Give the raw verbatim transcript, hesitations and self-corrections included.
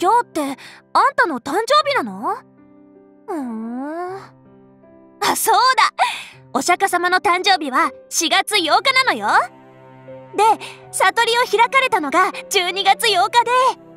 今日ってあんたの誕生日なの？ふーん。あ、そうだ、お釈迦様の誕生日はしがつようかなのよ。で悟りを開かれたのがじゅうにがつようかで、